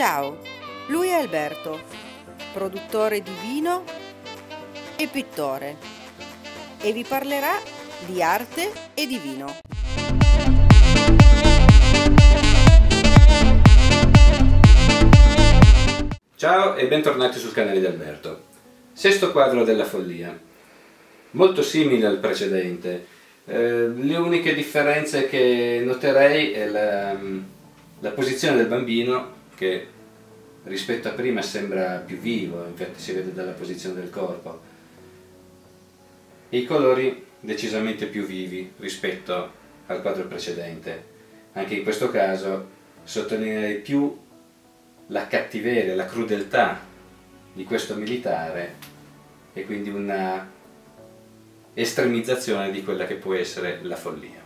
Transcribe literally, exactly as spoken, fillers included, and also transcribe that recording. Ciao, lui è Alberto, produttore di vino e pittore, e vi parlerà di arte e di vino. Ciao e bentornati sul canale di Alberto. Sesto quadro della follia, molto simile al precedente. Eh, le uniche differenze che noterei è la, la posizione del bambino, che rispetto a prima sembra più vivo, infatti si vede dalla posizione del corpo, e i colori decisamente più vivi rispetto al quadro precedente. Anche in questo caso sottolineerei più la cattiveria, la crudeltà di questo militare, e quindi una estremizzazione di quella che può essere la follia.